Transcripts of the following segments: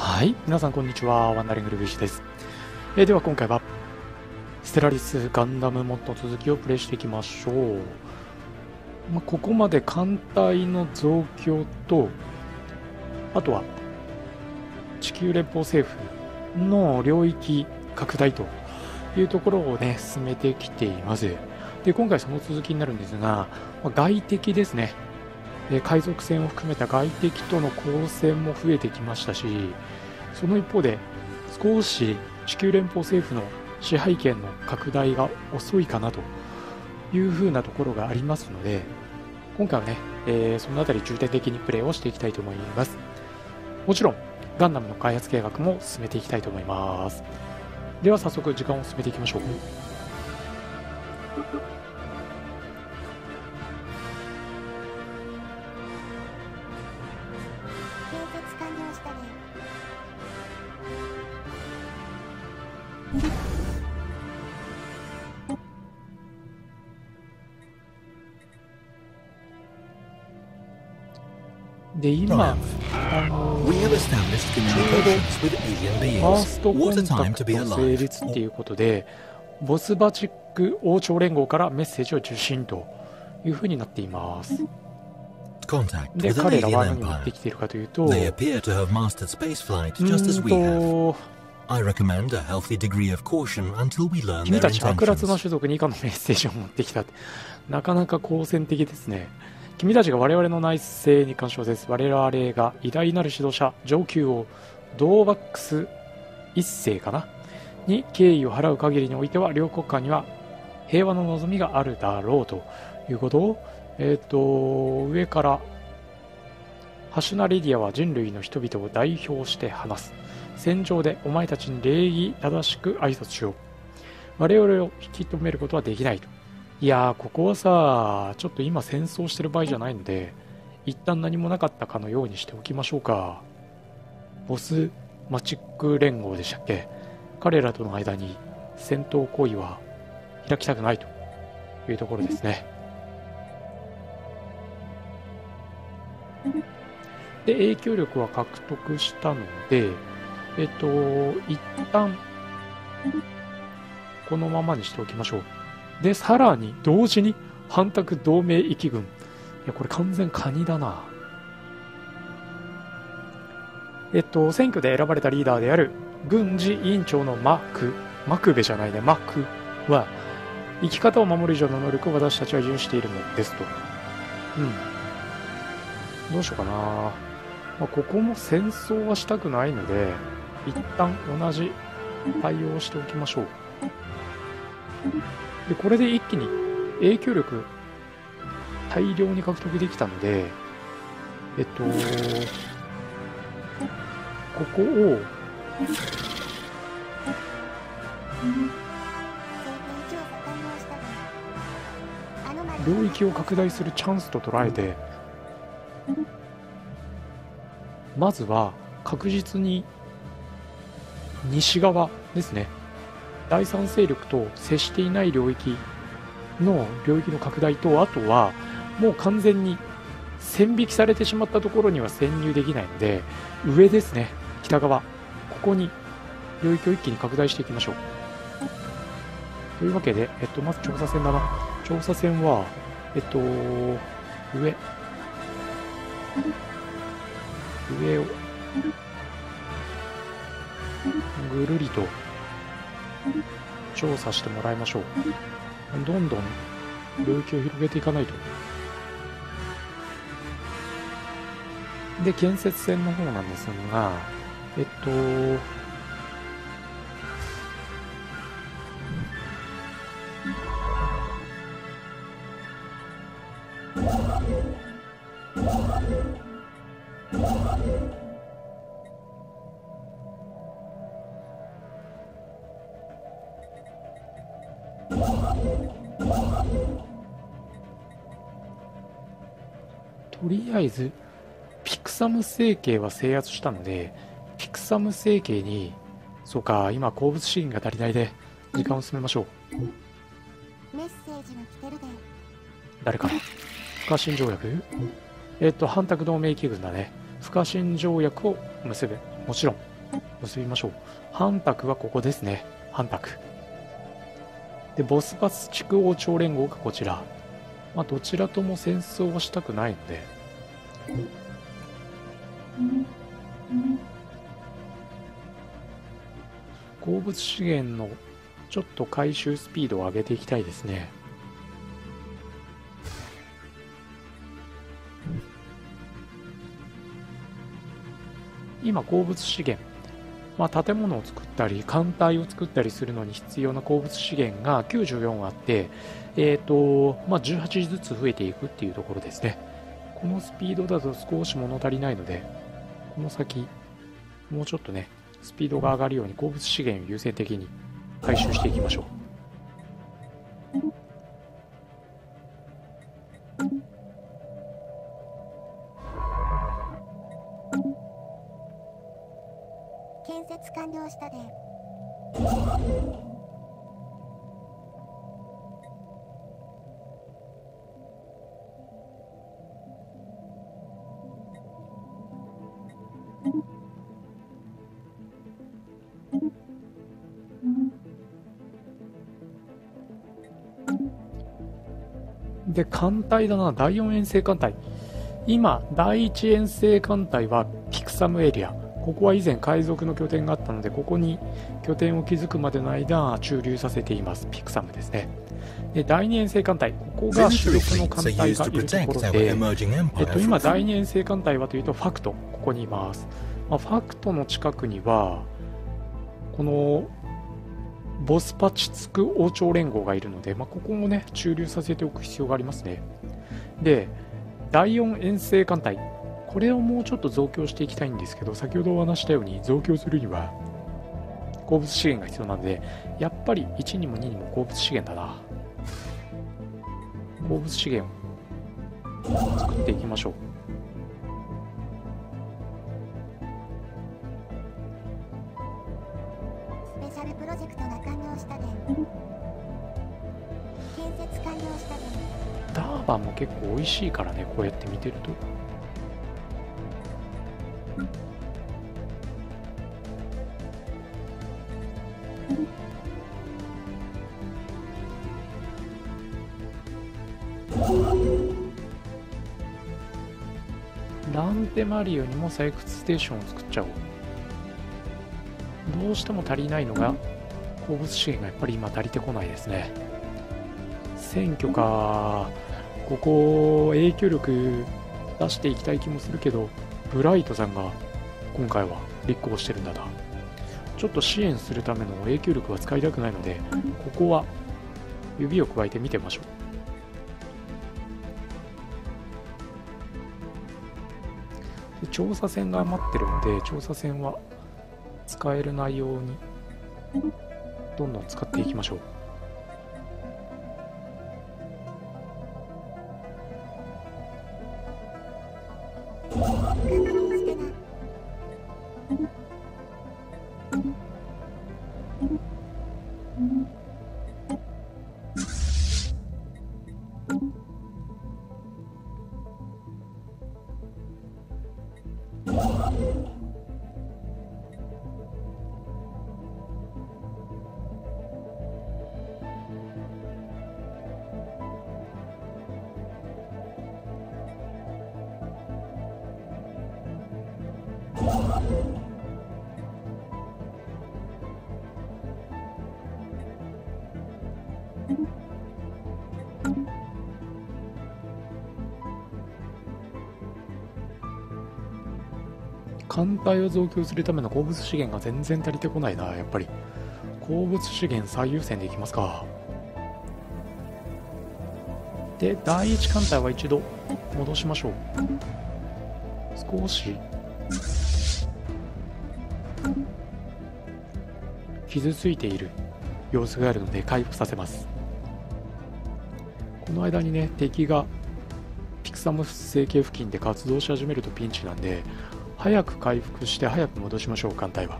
はい、皆さんこんにちは、ワンダリングルビーシュです。では今回は、ステラリスガンダムモッドの続きをプレイしていきましょう。ここまで艦隊の増強と、あとは、地球連邦政府の領域拡大というところをね、進めてきています。で、今回その続きになるんですが、外敵ですね。海賊船を含めた外敵との交戦も増えてきましたし、その一方で少し地球連邦政府の支配権の拡大が遅いかなというふうなところがありますので、今回はね、その辺り重点的にプレーをしていきたいと思います。もちろんガンダムの開発計画も進めていきたいと思います。では早速時間を進めていきましょう。で、今、ファーストコンタクト成立っていうことで、ボスバチック王朝連合からメッセージを受信というふうになっています。で、彼らは何をやってきているかというと、君たち悪辣な種族に以下のメッセージを持ってきた。なかなか好戦的ですね。君たちが我々の内政に干渉です。我々が偉大なる指導者、上級王、ドーバックス一世かなに敬意を払う限りにおいては、両国間には平和の望みがあるだろうということを、上から、ハシュナレディアは人類の人々を代表して話す。戦場でお前たちに礼儀正しく挨拶しよう。我々を引き止めることはできないと。いやー、ここはさ、ちょっと今戦争してる場合じゃないので、一旦何もなかったかのようにしておきましょうか。ボスマチック連合でしたっけ。彼らとの間に戦闘行為は開きたくないというところですね。で、影響力は獲得したので、一旦このままにしておきましょう。で、さらに同時に反託同盟域軍。いや、これ完全カニだな。選挙で選ばれたリーダーである軍事委員長のマクは、生き方を守る以上の能力を私たちは有しているのですと。うん。どうしようかな。ここも戦争はしたくないので、一旦同じ対応をしておきましょう。で、これで一気に影響力大量に獲得できたので、ここを領域を拡大するチャンスと捉えて、まずは確実に西側ですね、第三勢力と接していない領域の拡大と、あとはもう完全に線引きされてしまったところには潜入できないので、上ですね、北側、ここに領域を一気に拡大していきましょう。というわけで、まず調査船だな。調査船は、上をぐるりと調査してもらいましょう。どんどん領域を広げていかないと。で、建設船の方なんですが、とりあえずピクサム政権は制圧したので、ピクサム政権に、そうか、今鉱物資源が足りないで時間を進めましょう。メッセージが来てるで。誰か不可侵条約、反託同盟機軍だね。不可侵条約を結ぶ。もちろん結びましょう。反拍はここですね。反拍でボスバス地区王朝連合がこちら、まあ、どちらとも戦争をしたくないので、鉱物資源のちょっと回収スピードを上げていきたいですね。今鉱物資源、まあ、建物を作ったり艦隊を作ったりするのに必要な鉱物資源が94あって、まあ、18ずつ増えていくっていうところですね。このスピードだと少し物足りないので、この先もうちょっとねスピードが上がるように鉱物資源を優先的に回収していきましょう。建設完了したで。で艦隊だな、第4遠征艦隊。今第1遠征艦隊はピクサムエリア、ここは以前海賊の拠点があったので、ここに拠点を築くまでの間駐留させています。ピクサムですね。で第2遠征艦隊、ここが主力の艦隊がいるところで、今第2遠征艦隊はというとファクト、ここにいます、まあ、ファクトの近くにはこのボスパチツク王朝連合がいるので、まあ、ここもね駐留させておく必要がありますね。で第4遠征艦隊、これをもうちょっと増強していきたいんですけど、先ほどお話したように増強するには鉱物資源が必要なので、やっぱり1にも2にも鉱物資源だな。鉱物資源を作っていきましょう。スペシャルプロジェクトが完了したで。建設完了したで。ダーバンも結構おいしいからね、こうやって見てると。ランテマリオにも採掘ステーションを作っちゃおう。どうしても足りないのが鉱物資源がやっぱり今足りてこないですね。選挙か、ここ影響力出していきたい気もするけど、ブライトさんが今回は立候補してるんだな。ちょっと支援するための影響力は使いたくないので、ここは指をくわえて見てみましょう。調査船が余ってるので、調査船は使える内容にどんどん使っていきましょう。艦隊を増強するための鉱物資源が全然足りてこないな。やっぱり鉱物資源最優先でいきますか。で第一艦隊は一度戻しましょう。少し傷ついている様子があるので回復させます。この間にね、敵がピクサム成形付近で活動し始めるとピンチなんで、早く回復して早く戻しましょう。艦隊は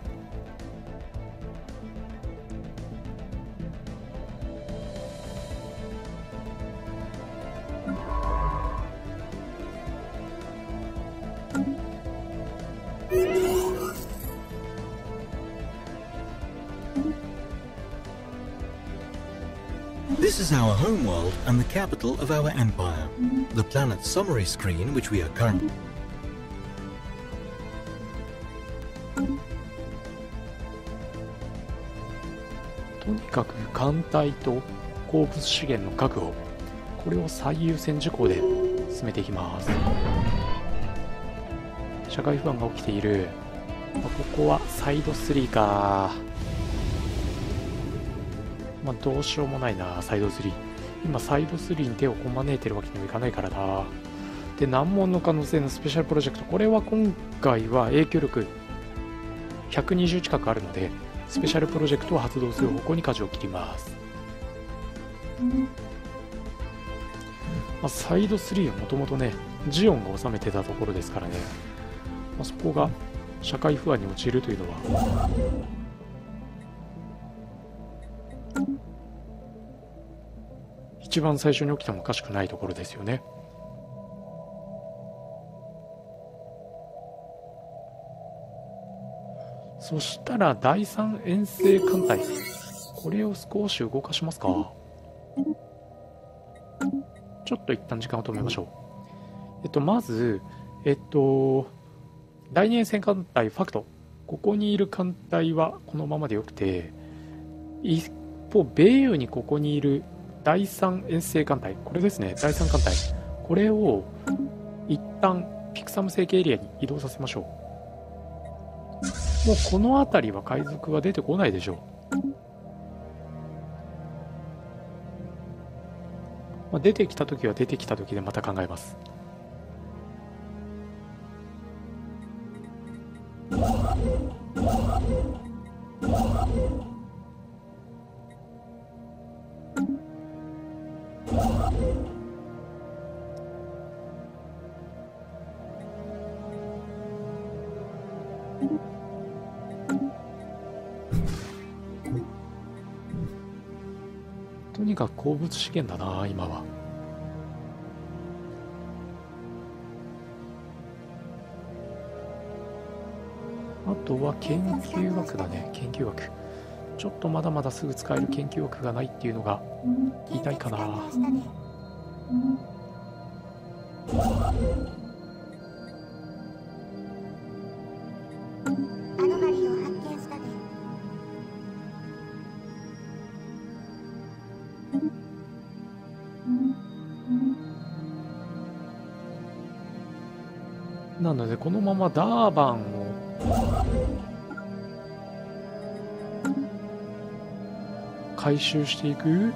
This is our homeworld and the capital of our empire. The planet summary screen, which we are currently...とにかく艦隊と鉱物資源の確保、これを最優先事項で進めていきます。社会不安が起きている。ここはサイド3か。どうしようもないな。サイド3、今サイド3に手をこまねいてるわけにもいかないからな。で、難問の可能性のスペシャルプロジェクト、これは今回は影響力120近くあるので、スペシャルプロジェクトを発動する方向に舵を切ります。サイド3はもともとね、ジオンが治めてたところですからね、そこが社会不安に陥るというのは。一番最初に起きてもおかしくないところですよね。そしたら第3遠征艦隊、これを少し動かしますか。ちょっと一旦時間を止めましょう。まず第2遠征艦隊ファクト、ここにいる艦隊はこのままでよくて、一方米友にここにいる第3遠征艦隊、これですね、第3艦隊、これを一旦ピクサム政権エリアに移動させましょう。もうこの辺りは海賊は出てこないでしょう。出てきた時は出てきた時でまた考えます。とにかく鉱物資源だな今は。あとは研究枠だね。研究枠ちょっとまだまだすぐ使える研究枠がないっていうのが痛いかな。なのでこのままダーバンを回収していく。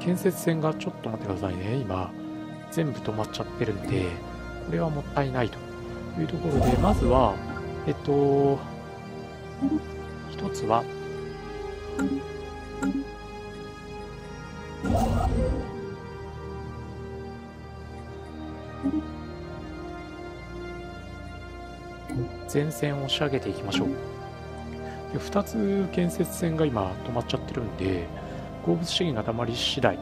建設船がちょっと待ってくださいね、今全部止まっちゃってるんで、これはもったいないというところで、まずは一つは前線を仕上げていきましょう。で、2つ建設船が今止まっちゃってるんで、鉱物資源がたまり次第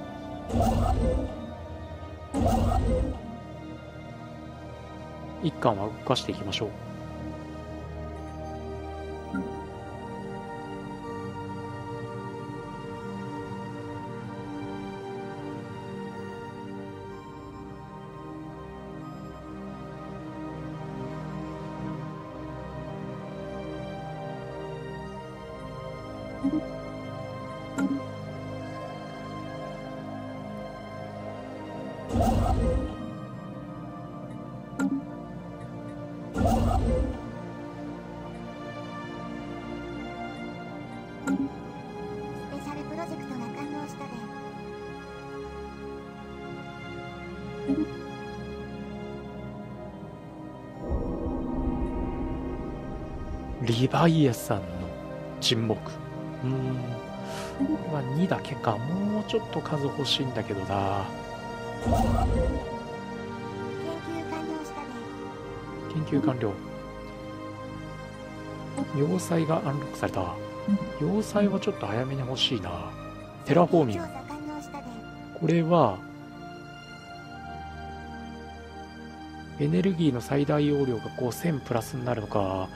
1艦は動かしていきましょう。リバイアさんの沈黙、これは2だけか。もうちょっと数欲しいんだけどな。研究完了。要塞がアンロックされた。要塞はちょっと早めに欲しいな。テラフォーミング、これはエネルギーの最大容量が5000プラスになるのか。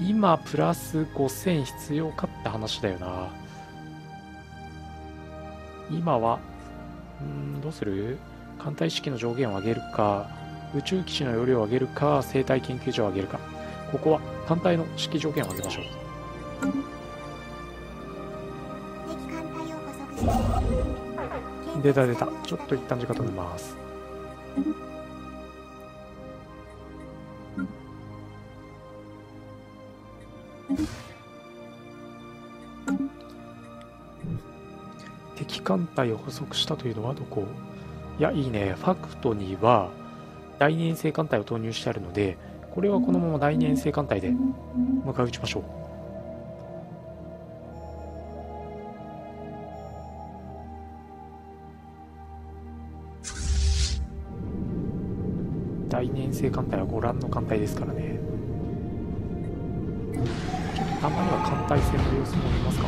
今プラス5000必要かって話だよな。今はどうする？艦隊士気の上限を上げるか、宇宙基地の容量を上げるか、生態研究所を上げるか。ここは艦隊の士気上限を上げましょう。出た出た。ちょっと一旦時間止めます。敵艦隊を捕捉したというのはどこ？いや、いいね。ファクトには第二遠征艦隊を投入してあるので、これはこのまま第二遠征艦隊で迎え撃ちましょう。第二遠征艦隊はご覧の艦隊ですからね。ちょっとたまには艦隊戦の様子も見ますか。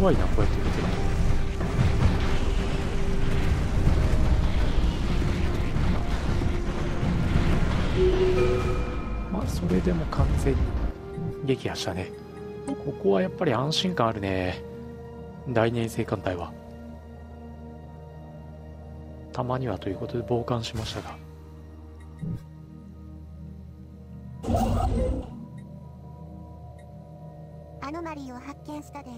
弱いな、こうやって見てると。まあそれでも完全に撃破したね。ここはやっぱり安心感あるね。第二遠征艦隊はたまにはということで傍観しましたが、アノマリーを発見したで。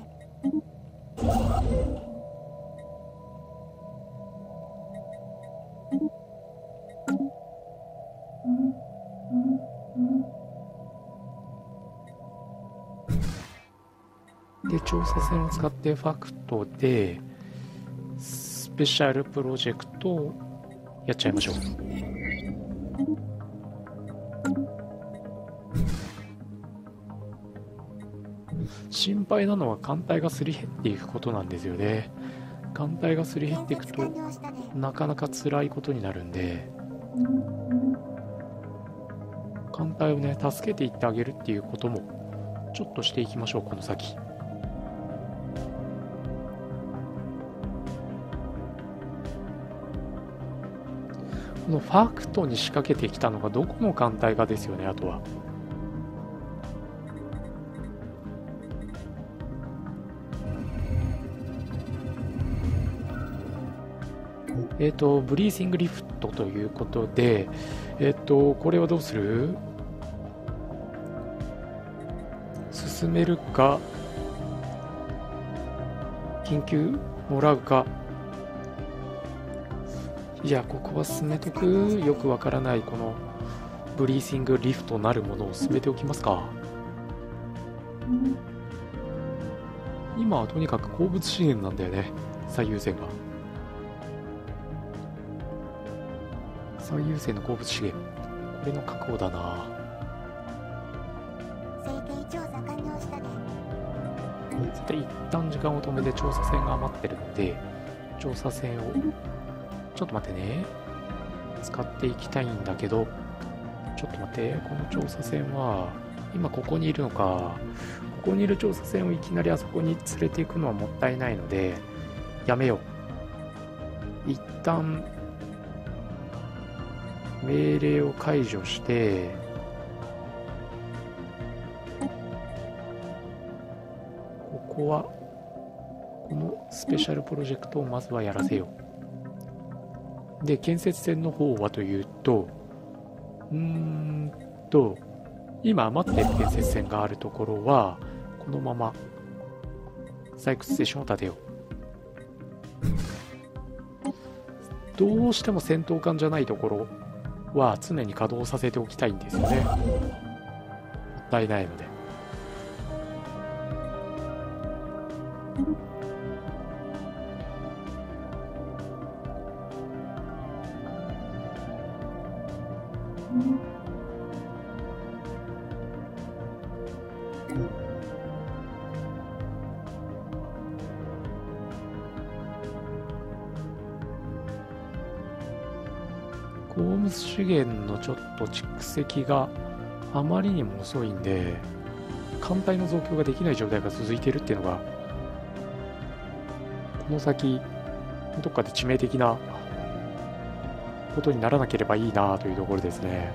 で、調査船を使ってファクトでスペシャルプロジェクトをやっちゃいましょう。心配なのは艦隊がすり減っていくことなんですよね。艦隊がすり減っていくとなかなか辛いことになるんで、艦隊をね、助けていってあげるっていうこともちょっとしていきましょう、この先。このファクトに仕掛けてきたのがどこの艦隊かですよね。あとはブリーシングリフトということで、これはどうする？進めるか、緊急もらうか。いや、ここは進めとく。よくわからない、このブリーシングリフトなるものを進めておきますか。今はとにかく鉱物資源なんだよね、最優先が。最優先の鉱物資源、これの確保だな。さて、一旦時間を止めて、調査船が余ってるので、調査船をちょっと待ってね、使っていきたいんだけど、ちょっと待って。この調査船は今ここにいるのか。ここにいる調査船をいきなりあそこに連れていくのはもったいないので、やめよう。一旦命令を解除して、ここはこのスペシャルプロジェクトをまずはやらせよう。で、建設船の方はというと、今余っている建設船があるところはこのまま採掘ステーションを建てよう。どうしても戦闘艦じゃないところは常に稼働させておきたいんですよね。もったいないので。鉱物資源のちょっと蓄積があまりにも遅いんで艦隊の増強ができない状態が続いているっていうのが、この先どっかで致命的なことにならなければいいなというところですね。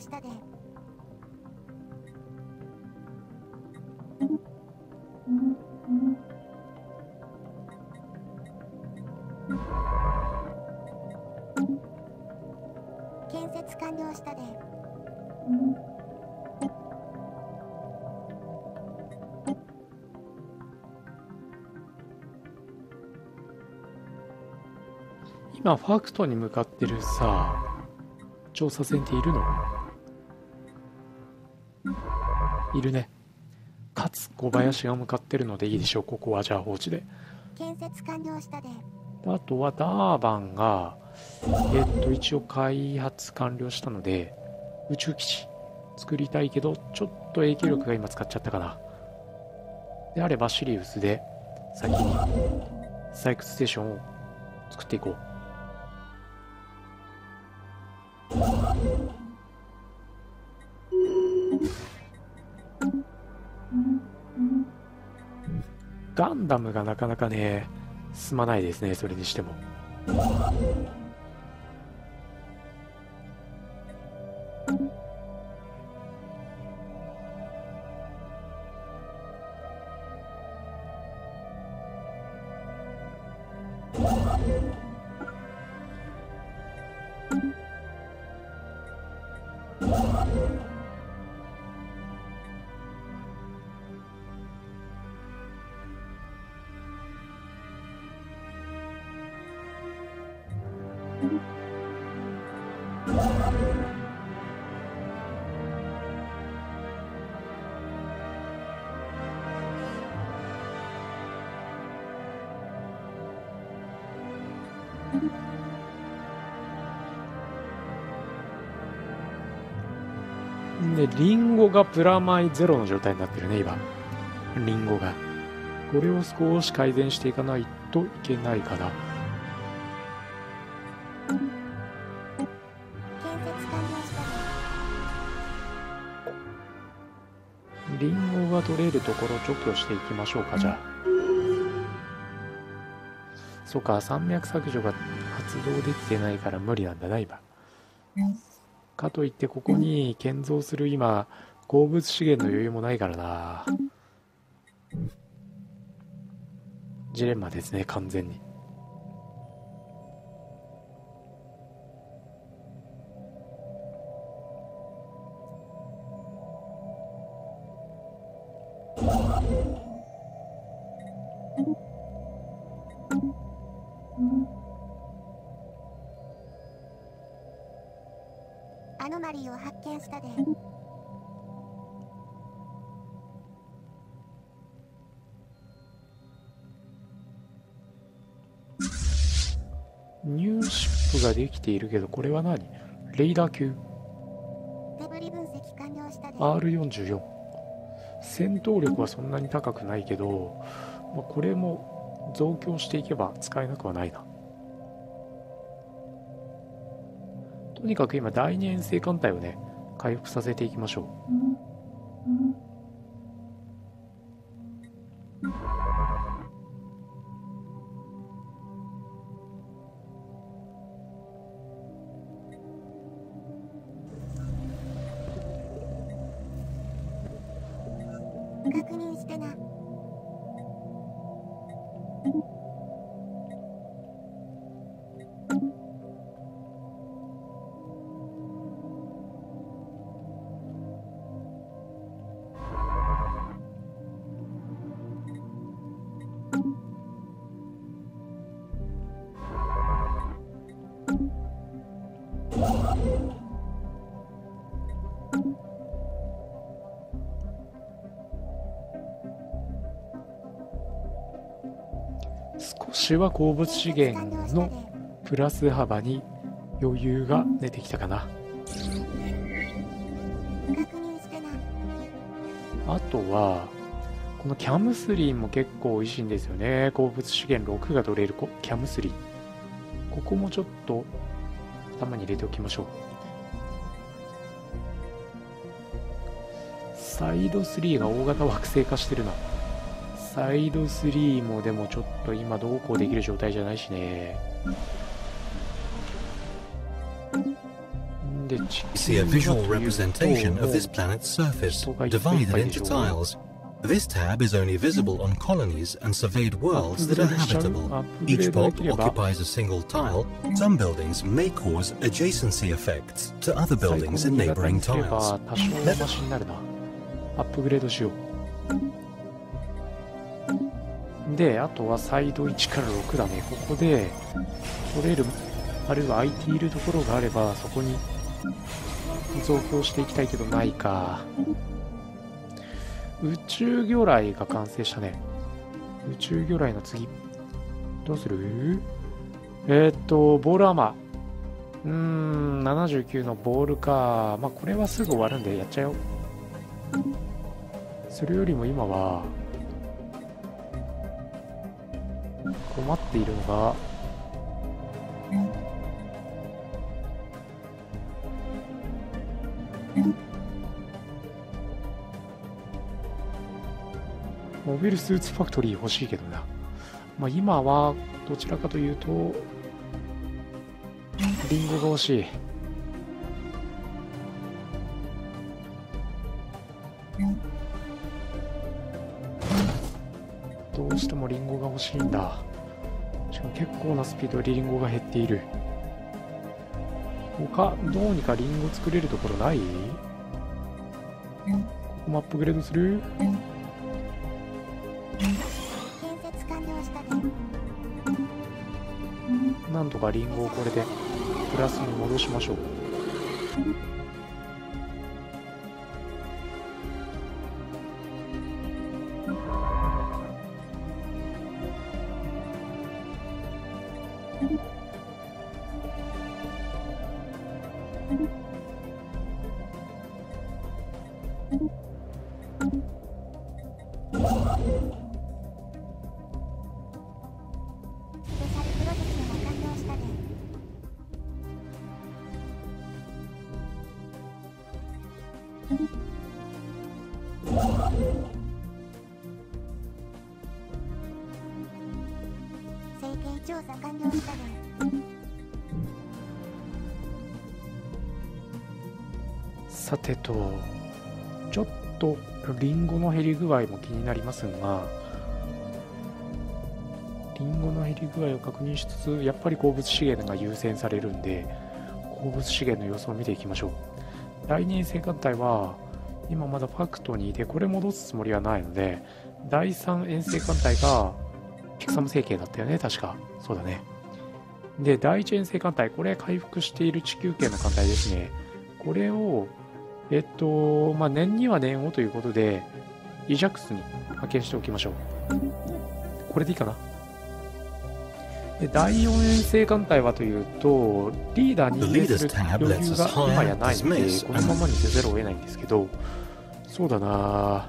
したで。建設完了したで。今ファクトに向かってるさ、調査船っているの？いるね。かつ小林が向かってるのでいいでしょう。ここはじゃあ放置で。建設完了したで。あとはダーバンが一応開発完了したので宇宙基地作りたいけど、ちょっと影響力が今使っちゃったかな。であればシリウスで先に採掘ステーションを作っていこう。ガンダムがなかなかね進まないですね。それにしてもリンゴがプラマイゼロの状態になってるね。今リンゴが、これを少し改善していかないといけないかな。リンゴが取れるところを除去していきましょうか。じゃあそうか、山脈削除が発動できてないから無理なんだな今。かといってここに建造する今鉱物資源の余裕もないからな。ジレンマですね完全に。マリーを発見したで。ニューシップができているけど、これは何？レイダー級。デブリ分析完了したで。R44。戦闘力はそんなに高くないけど、まあ、これも増強していけば使えなくはないな。とにかく今第二遠征艦隊をね回復させていきましょう。確認してな。少しは鉱物資源のプラス幅に余裕が出てきたかな。あとはこのキャムスリンも結構おいしいんですよね。鉱物資源6が取れるキャムスリン、ここもちょっと頭に入れておきましょう。サイド3が大型惑星化してるな。サイド3もでもちょっと今どうこうできる状態じゃないしね。で、地球はというと、ここがいっぱいいっぱいでしょ。This tab is only visible on colonies and surveyed worlds that are habitable. Each pop occupies a single tile. Some buildings may cause adjacency effects to other buildings in neighboring tiles. アップグレードしよう。で、あとはサイド1から6だね。ここで取れる、あるいは空いているところがあればそこに増強していきたいけどないか。宇宙魚雷が完成したね。宇宙魚雷の次どうする？ボールアーマー、79のボールか。まあこれはすぐ終わるんでやっちゃうよ。それよりも今は困っているのがモビルスーツファクトリー欲しいけどな。まあ、今はどちらかというとリンゴが欲しい。どうしてもリンゴが欲しいんだ。しかも結構なスピードでリンゴが減っている。他どうにかリンゴ作れるところない？ここもアップグレードする？なんとかリンゴをこれでプラスに戻しましょう。調査完了したね。さてと、ちょっとリンゴの減り具合も気になりますが、リンゴの減り具合を確認しつつ、やっぱり鉱物資源が優先されるんで、鉱物資源の様子を見ていきましょう。第2戦艦隊は今まだファクトにいて、これ戻すつもりはないので、第3遠征艦隊がピクサム成形だったよね、確か。そうだね。で、第一遠征艦隊、これ回復している地球圏の艦隊ですね。これを、まあ、念には念をということで、イジャックスに派遣しておきましょう。これでいいかな。で、第4遠征艦隊はというと、リーダーに命令する余裕が今やないので、このままにせざるを得ないんですけど、そうだなぁ。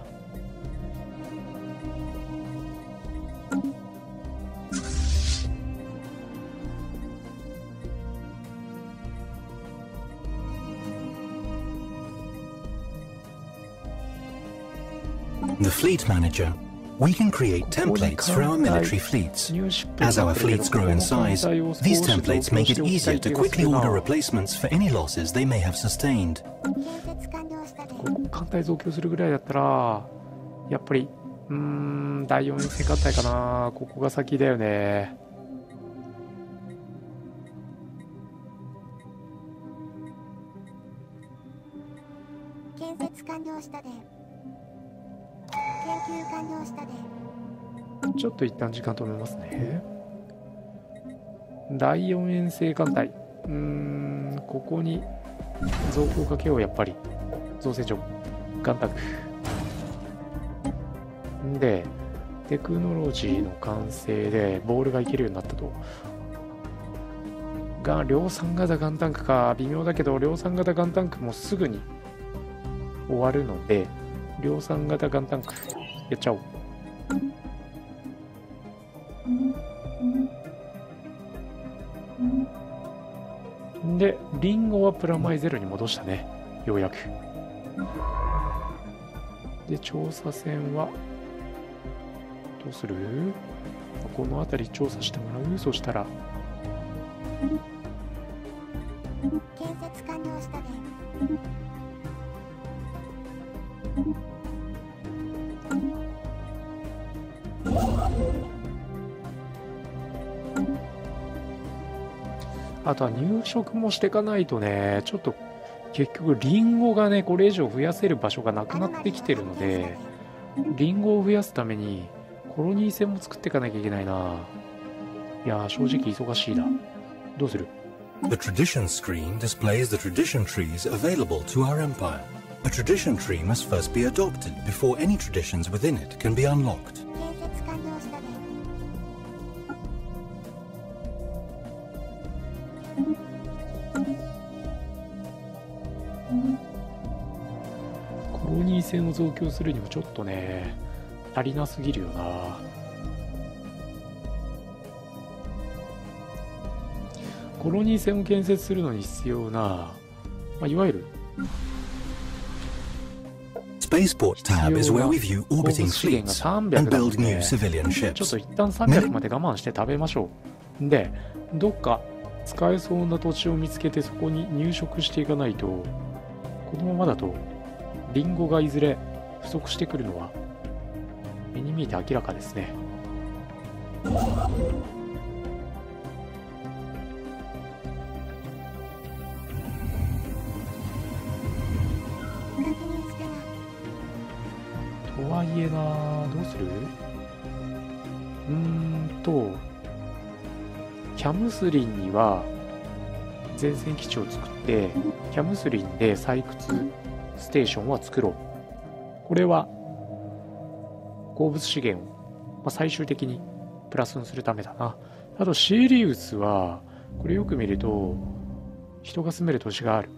The fleet manager. We can create templates for our military fleets. As our fleets grow in size, these templates make it easier to quickly order replacements for any losses they may have sustained. 艦隊増強するぐらいだったら、やっぱり第4戦艦隊かな。ここが先だよね。建設完了したで。研究完了したで。ちょっと一旦時間止めますね。第4遠征艦隊、ここに増強かけよう。やっぱり造船所艦卓でテクノロジーの完成でボールがいけるようになったと。が量産型ガンタンクか微妙だけど、量産型ガンタンクもすぐに終わるので、量産型ガンタンクやっちゃおう。でリンゴはプラマイゼロに戻したね、ようやく。で調査船はどうする？この辺り調査してもらう。そしたら建設完了したね。あとは入植もしていかないとね、ちょっと結局リンゴがね、これ以上増やせる場所がなくなってきてるので、リンゴを増やすためにコロニー船も作っていかなきゃいけないな。いやー、正直忙しいな。どうする？ The tradition screen displays the tradition trees available to our empire. A tradition tree must first be adopted before any traditions within it can be unlocked. コロニー船を増強するにはちょっとね、足りなすぎるよな。コロニー船を建設するのに必要な、まあ、いわゆる Spaceport tab is where we view orbiting fleets and build new civilian ships. ちょっと一旦300まで我慢して食べましょう。で、どっか使えそうな土地を見つけて、そこに入植していかないと、このままだとリンゴがいずれ不足してくるのは目に見えて明らかですね。とはいえな、どうする？キャムスリンには前線基地を作って、キャムスリンで採掘ステーションは作ろう。これは鉱物資源を最終的にプラスにするためだな。あとシーリウスはこれよく見ると人が住める都市がある。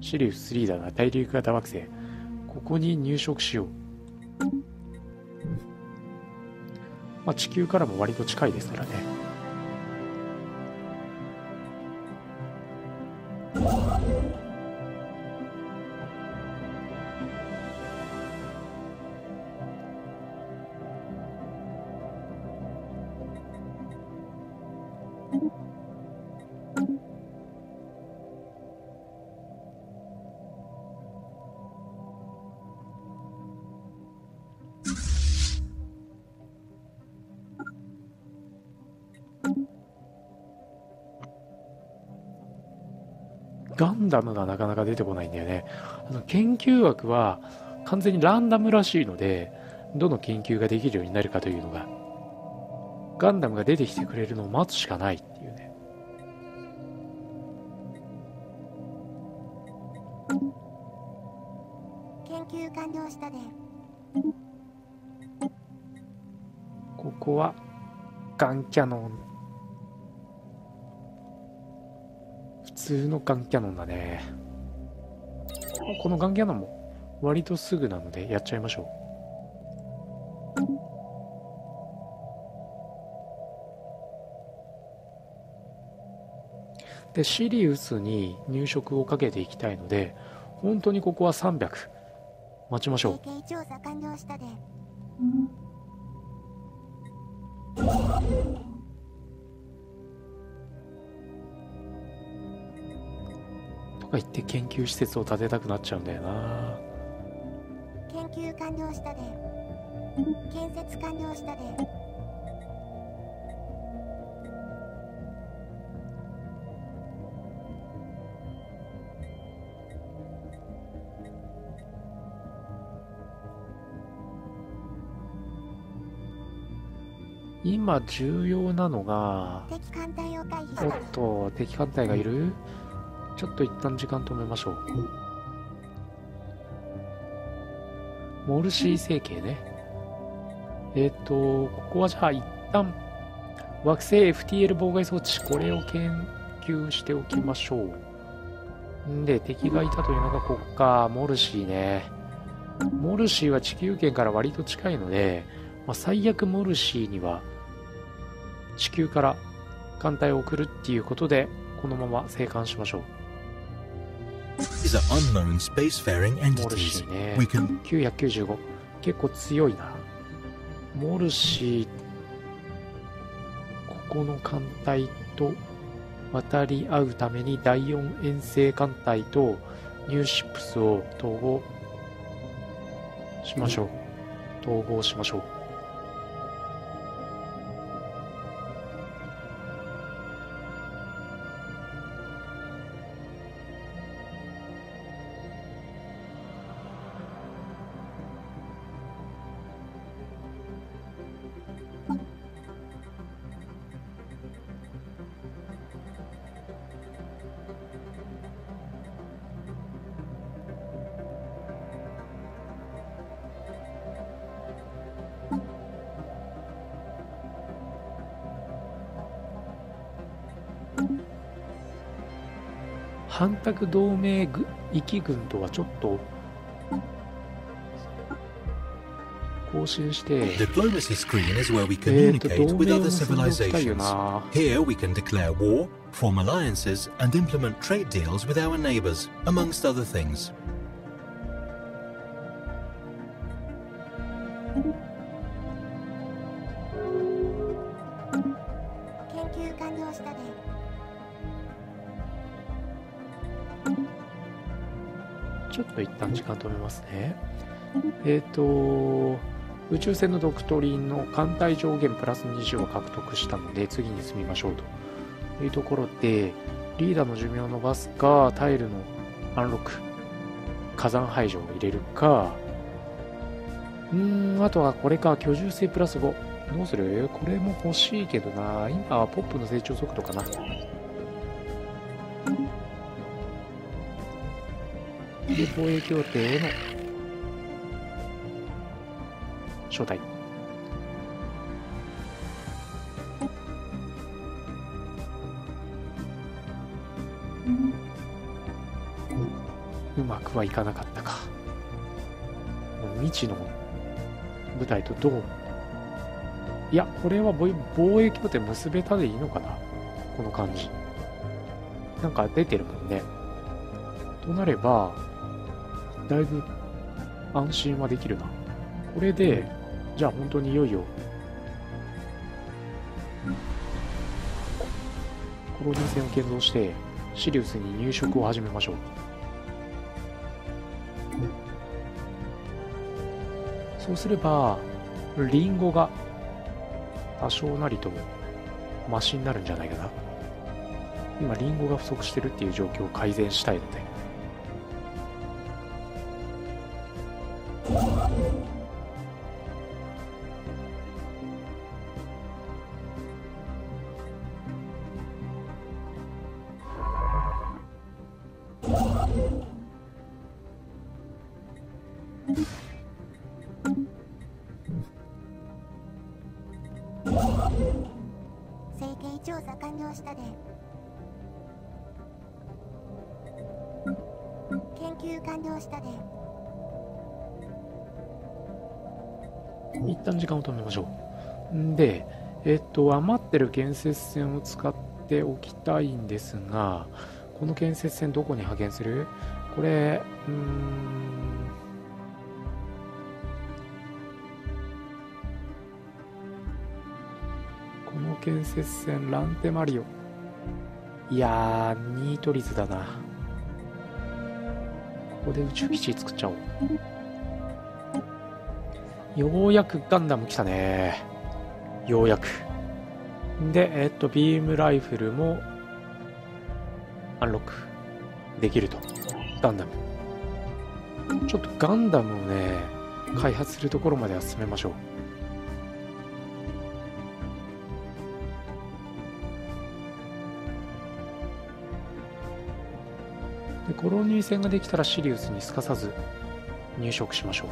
シリウス3だな、大陸型惑星。ここに入植しよう。まあ、地球からも割と近いですからね。ガンダムがなかなか出てこないんだよね。研究枠は完全にランダムらしいので、どの研究ができるようになるかというのが、ガンダムが出てきてくれるのを待つしかないっていうね。ここはガンキャノン、普通のガンキャノンだね。このガンキャノンも割とすぐなのでやっちゃいましょう。でシリウスに入植をかけていきたいので、本当にここは300待ちましょう。とか言って研究施設を建てたくなっちゃうんだよな。研究完了したで。建設完了したで。今重要なのが、おっと敵艦隊がいる。ちょっと一旦時間止めましょう。モルシー成形ね。ここはじゃあ一旦惑星 FTL 妨害装置、これを研究しておきましょう。で敵がいたというのがここか。モルシーね。モルシーは地球圏から割と近いので、まあ、最悪モルシーには地球から艦隊を送るっていうことで、このまま生還しましょう。モルシーね、995結構強いな。モルシー、ここの艦隊と渡り合うために第4遠征艦隊とニューシップスを統合しましょう。統合しましょう。反託同盟域軍とはちょっと更新して、同盟を結んでおきたいよな。ちょっと一旦時間止めますね。宇宙船のドクトリンの艦隊上限プラス20を獲得したので、次に進みましょうというところで、リーダーの寿命を伸ばすか、タイルのアンロック、火山排除を入れるか、あとはこれか、居住性プラス5。どうする？これも欲しいけどな。今はポップの成長速度かな。で防衛協定への招待。うまくはいかなかったか。未知の部隊とどう、いやこれは防衛協定結べたでいいのかな。この感じなんか出てるもんね。となればだいぶ安心はできるな。これで、じゃあ本当にいよいよ、コロニー船を建造して、シリウスに入植を始めましょう。そうすれば、リンゴが多少なりともマシになるんじゃないかな。今、リンゴが不足してるっていう状況を改善したいので。の下で研究完了したで一旦時間を止めましょう。で、余ってる建設線を使っておきたいんですが、この建設線どこに派遣する？これ、この建設線ランテマリオ、いやーニート率だな。ここで宇宙基地作っちゃおう。ようやくガンダム来たね。ようやくで、ビームライフルもアンロックできると。ガンダムちょっとガンダムをね開発するところまでは進めましょう。でコロニー船ができたらシリウスにすかさず入植しましょう。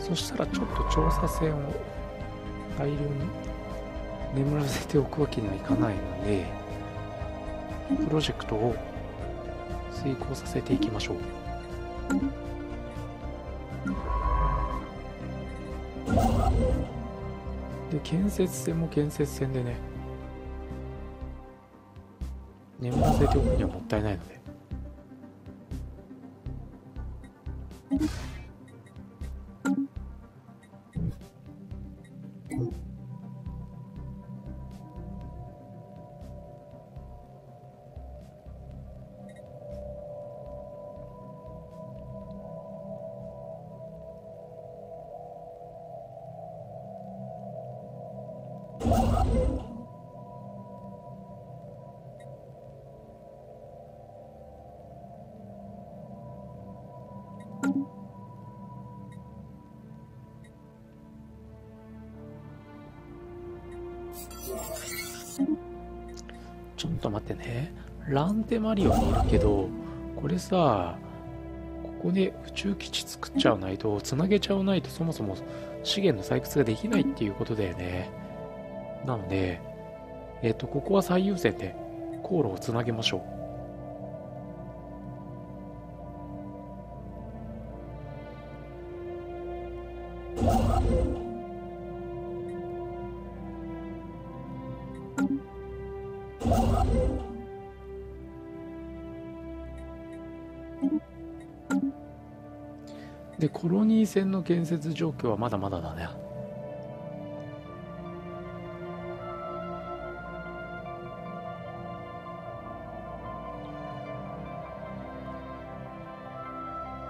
そしたらちょっと調査船を大量に眠らせておくわけにはいかないので、プロジェクトを遂行させていきましょう。で建設船も建設船でね眠らせておくにはもったいないので。ちょっと待ってね、ランテマリオにいるけど、これさ、ここで宇宙基地作っちゃわないと、つなげちゃわないと、そもそも資源の採掘ができないっていうことだよね。なので、ここは最優先で航路をつなげましょう。でコロニー船の建設状況はまだまだだね。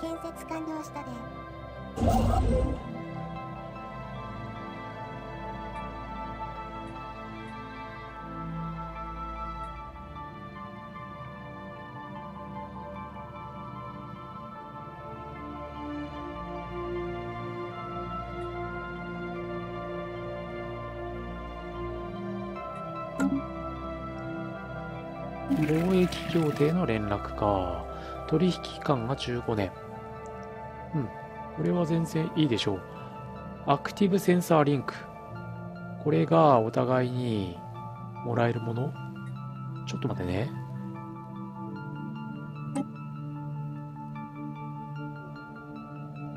建設完了したで。貿易協定の連絡か。取引期間が15年。うん。これは全然いいでしょう。アクティブセンサーリンク。これがお互いにもらえるもの。ちょっと待ってね。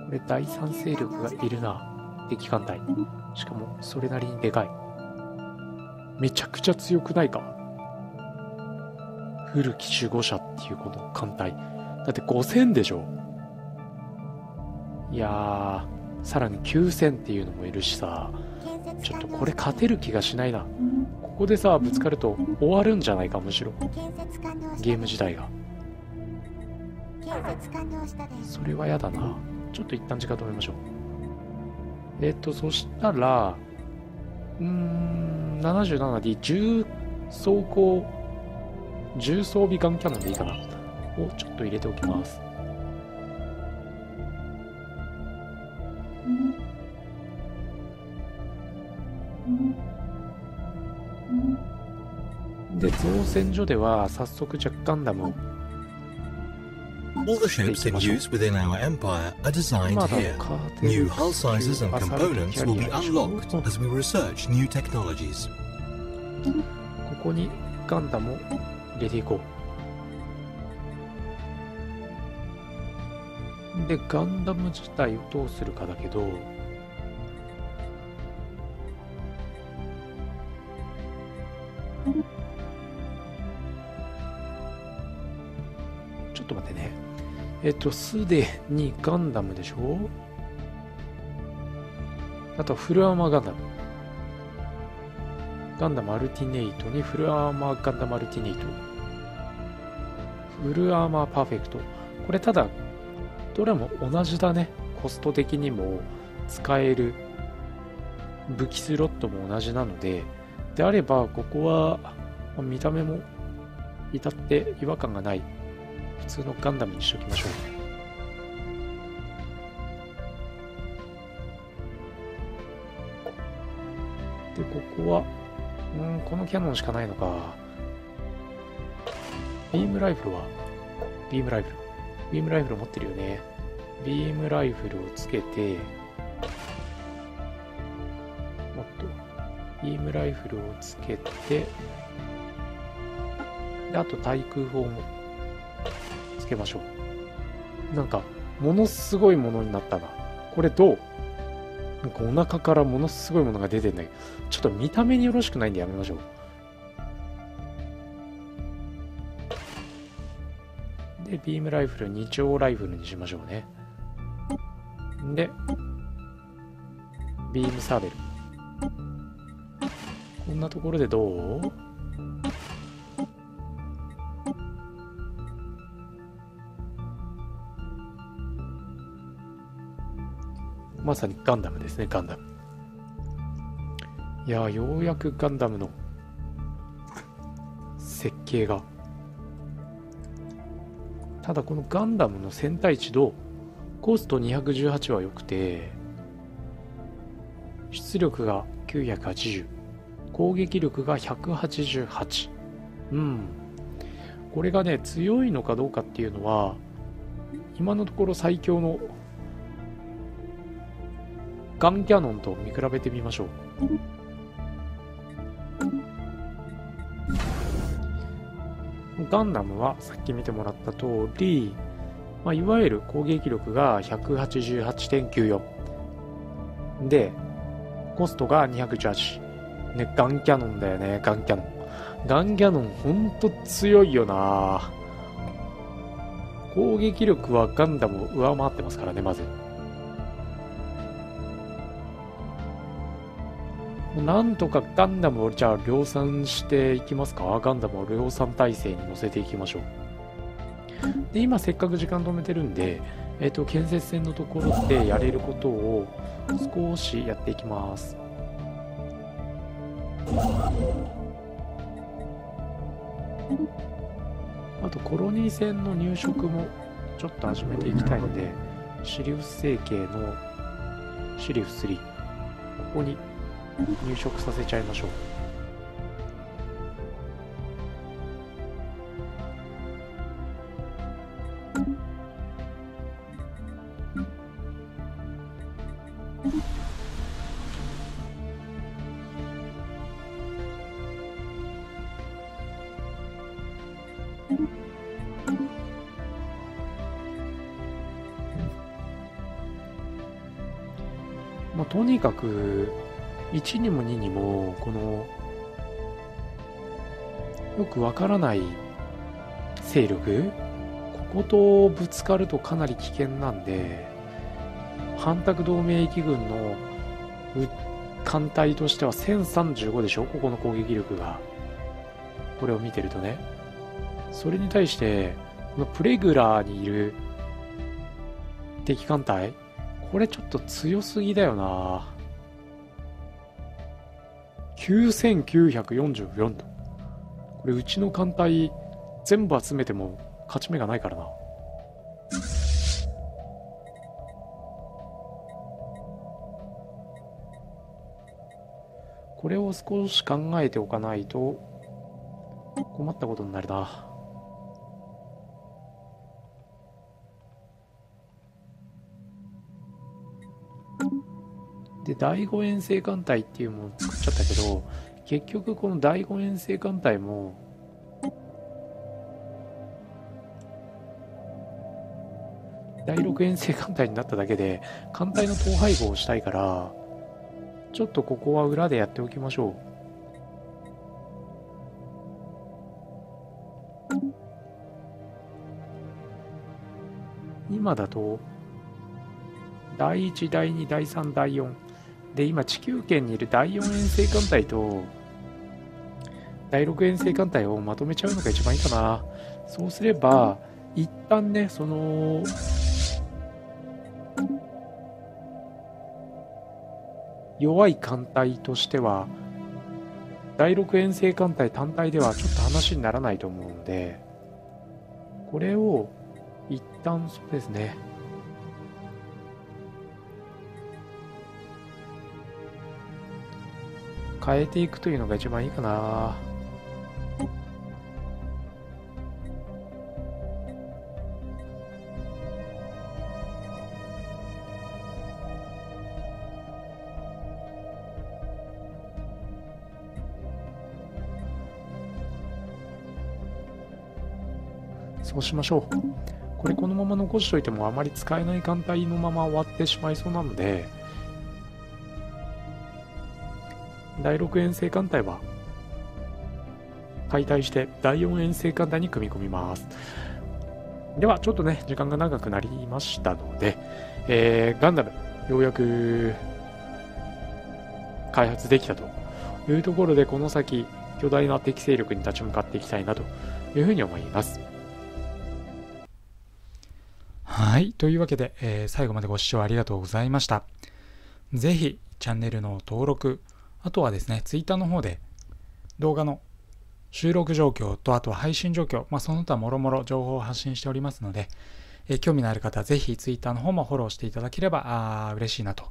これ第三勢力がいるな。敵艦隊。しかもそれなりにでかい。めちゃくちゃ強くないか。古き守護者っていうこの艦隊。だって5000でしょ。いやー、さらに9000っていうのもいるしさ、ちょっとこれ勝てる気がしないな。ここでさぶつかると終わるんじゃないか、むしろゲーム自体が。それはやだな。ちょっと一旦時間止めましょう。そしたら77D10 装甲重装備ガンキャノンでいいかなをちょっと入れておきます。で造船所では早速ジャックガンダムをここにガンダムを入れていこう。でガンダム自体をどうするかだけど、ちょっと待ってね。すでにガンダムでしょ。あとフルアーマーガンダム。ガンダムアルティネイトにフルアーマーガンダムアルティネイト。フルアーマーパーフェクト。これただ、どれも同じだね。コスト的にも使える武器スロットも同じなので、であればここは見た目も至って違和感がない普通のガンダムにしておきましょう。でここはこのキャノンしかないのか。ビームライフルはビームライフル持ってるよね。ビームライフルをつけて、もっとビームライフルをつけて、であと対空砲もつけましょう。なんかものすごいものになったなこれ。どう、なんかお腹からものすごいものが出てんだけど、ちょっと見た目によろしくないんでやめましょう。で、ビームライフル、2丁ライフルにしましょうね。で、ビームサーベル。こんなところでどう？まさにガンダムですね、ガンダム。いやー、ようやくガンダムの設計が。ただこのガンダムの戦隊値度、コスト218は良くて、出力が980、攻撃力が188。うん。これがね、強いのかどうかっていうのは、今のところ最強のガンキャノンと見比べてみましょう。ガンダムはさっき見てもらった通り、まあ、いわゆる攻撃力が 188.94 でコストが218、ね、ガンキャノンだよね。ガンキャノンほんと強いよな。攻撃力はガンダムを上回ってますからね。まずなんとかガンダムをじゃあ量産していきますか。ガンダムを量産体制に乗せていきましょう。で今せっかく時間止めてるんで、建設船のところでやれることを少しやっていきます。あとコロニー船の入植もちょっと始めていきたいので、シリウス星系のシリウス3、ここに入植させちゃいましょう。まあ、とにかく1にも2にもこのよくわからない勢力、こことぶつかるとかなり危険なんで、反拓同盟域軍の艦隊としては1035でしょ、ここの攻撃力が。これを見てるとね、それに対してこのプレグラーにいる敵艦隊、これちょっと強すぎだよな。9944と、これうちの艦隊全部集めても勝ち目がないからな。これを少し考えておかないと困ったことになるな。で、第5遠征艦隊っていうものを作っちゃったけど、結局この第5遠征艦隊も第6遠征艦隊になっただけで艦隊の統廃合をしたいから、ちょっとここは裏でやっておきましょう。今だと第1、第2、第3、第4で、今地球圏にいる第4遠征艦隊と第6遠征艦隊をまとめちゃうのが一番いいかな。そうすれば一旦ね、その弱い艦隊としては第6遠征艦隊単体ではちょっと話にならないと思うので、これを一旦、そうですね、変えていくというのが一番いいかな。そうしましょう。これこのまま残しておいてもあまり使えない艦隊のまま終わってしまいそうなので、第6遠征艦隊は解体して第4遠征艦隊に組み込みます。ではちょっとね、時間が長くなりましたので、ガンダムようやく開発できたというところで、この先巨大な敵勢力に立ち向かっていきたいなというふうに思います。はい、というわけで、最後までご視聴ありがとうございました。ぜひチャンネルの登録、あとはですね、ツイッターの方で動画の収録状況と、あとは配信状況、その他もろもろ情報を発信しておりますので、興味のある方はぜひツイッターの方もフォローしていただければ嬉しいなと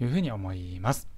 いうふうに思います。